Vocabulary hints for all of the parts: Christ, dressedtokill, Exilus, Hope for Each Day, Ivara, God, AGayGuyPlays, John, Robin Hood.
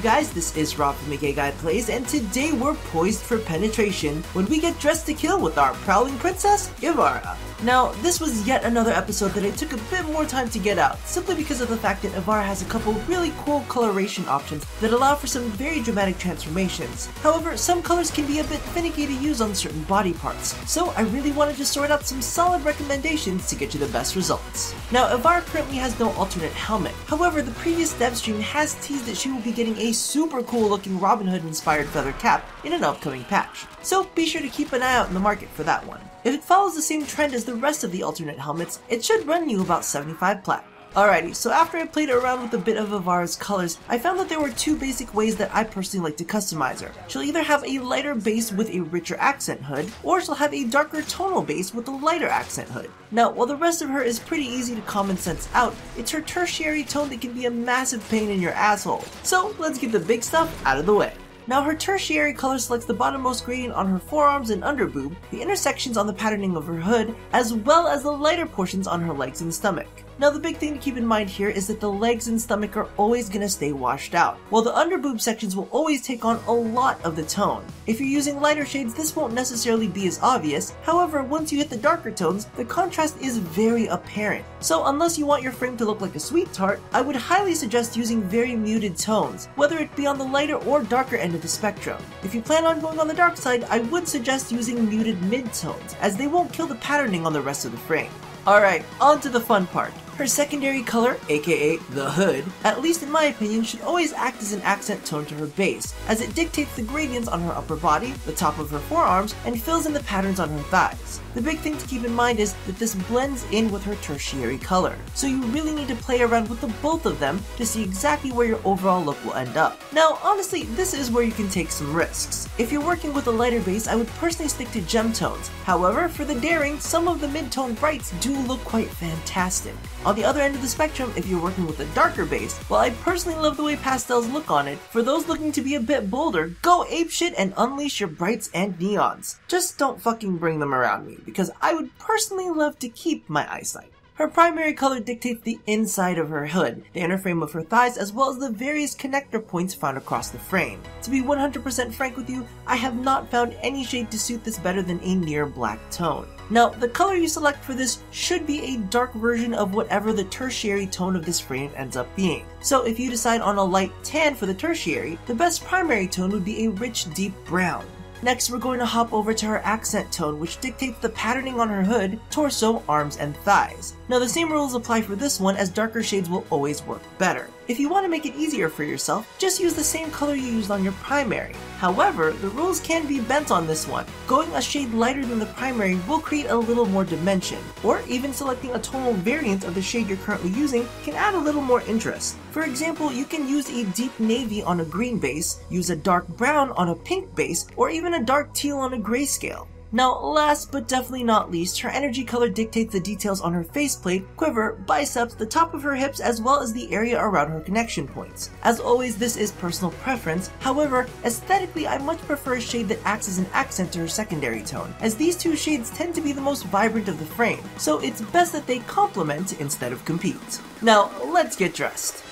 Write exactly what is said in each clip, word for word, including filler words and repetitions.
you guys, this is Rob from AGayGuyPlays, and today we're poised for penetration when we get dressed to kill with our prowling princess, Ivara. Now, this was yet another episode that it took a bit more time to get out, simply because of the fact that Ivara has a couple really cool coloration options that allow for some very dramatic transformations. However, some colors can be a bit finicky to use on certain body parts, so I really wanted to sort out some solid recommendations to get you the best results. Now, Ivara currently has no alternate helmet. However, the previous dev stream has teased that she will be getting a super cool looking Robin Hood inspired feather cap in an upcoming patch, so be sure to keep an eye out in the market for that one. If it follows the same trend as the rest of the alternate helmets, it should run you about seventy-five plat. Alrighty, so after I played around with a bit of Ivara's colors, I found that there were two basic ways that I personally like to customize her. She'll either have a lighter base with a richer accent hood, or she'll have a darker tonal base with a lighter accent hood. Now, while the rest of her is pretty easy to common sense out, it's her tertiary tone that can be a massive pain in your asshole. So let's get the big stuff out of the way. Now, her tertiary color selects the bottommost gradient on her forearms and underboob, the intersections on the patterning of her hood, as well as the lighter portions on her legs and stomach. Now, the big thing to keep in mind here is that the legs and stomach are always going to stay washed out, while the underboob sections will always take on a lot of the tone. If you're using lighter shades, this won't necessarily be as obvious. However, once you hit the darker tones, the contrast is very apparent. So unless you want your frame to look like a sweet tart, I would highly suggest using very muted tones, whether it be on the lighter or darker end of the spectrum. If you plan on going on the dark side, I would suggest using muted mid-tones, as they won't kill the patterning on the rest of the frame. Alright, on to the fun part. Her secondary color, aka the hood, at least in my opinion, should always act as an accent tone to her base, as it dictates the gradients on her upper body, the top of her forearms, and fills in the patterns on her thighs. The big thing to keep in mind is that this blends in with her tertiary color, so you really need to play around with the both of them to see exactly where your overall look will end up. Now, honestly, this is where you can take some risks. If you're working with a lighter base, I would personally stick to gem tones. However, for the daring, some of the mid-tone brights do look quite fantastic. On the other end of the spectrum, if you're working with a darker base, while I personally love the way pastels look on it, for those looking to be a bit bolder, go apeshit and unleash your brights and neons. Just don't fucking bring them around me, because I would personally love to keep my eyesight. Her primary color dictates the inside of her hood, the inner frame of her thighs, as well as the various connector points found across the frame. To be one hundred percent frank with you, I have not found any shade to suit this better than a near black tone. Now, the color you select for this should be a dark version of whatever the tertiary tone of this frame ends up being. So if you decide on a light tan for the tertiary, the best primary tone would be a rich deep brown. Next, we're going to hop over to her accent tone, which dictates the patterning on her hood, torso, arms, and thighs. Now, the same rules apply for this one, as darker shades will always work better. If you want to make it easier for yourself, just use the same color you used on your primary. However, the rules can be bent on this one. Going a shade lighter than the primary will create a little more dimension, or even selecting a tonal variant of the shade you're currently using can add a little more interest. For example, you can use a deep navy on a green base, use a dark brown on a pink base, or even a dark teal on a grayscale. Now, last but definitely not least, her energy color dictates the details on her faceplate, quiver, biceps, the top of her hips, as well as the area around her connection points. As always, this is personal preference. However, aesthetically, I much prefer a shade that acts as an accent to her secondary tone, as these two shades tend to be the most vibrant of the frame, so it's best that they complement instead of compete. Now, let's get dressed.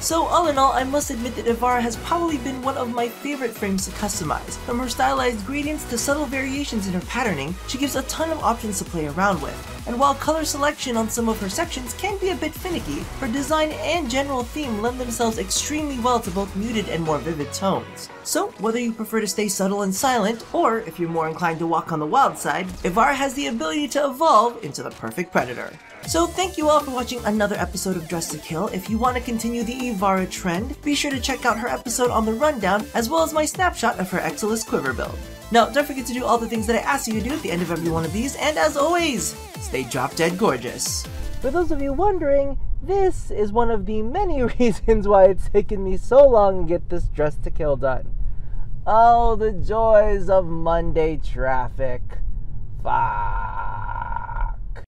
So all in all, I must admit that Ivara has probably been one of my favorite frames to customize. From her stylized gradients to subtle variations in her patterning, she gives a ton of options to play around with. And while color selection on some of her sections can be a bit finicky, her design and general theme lend themselves extremely well to both muted and more vivid tones. So whether you prefer to stay subtle and silent, or if you're more inclined to walk on the wild side, Ivara has the ability to evolve into the perfect predator. So thank you all for watching another episode of Dress to Kill. If you want to continue the Ivara trend, be sure to check out her episode on the rundown, as well as my snapshot of her Exilus quiver build. Now, don't forget to do all the things that I ask you to do at the end of every one of these, and as always, stay drop dead gorgeous. For those of you wondering, this is one of the many reasons why it's taken me so long to get this dress to kill done. Oh, the joys of Monday traffic. Fuck.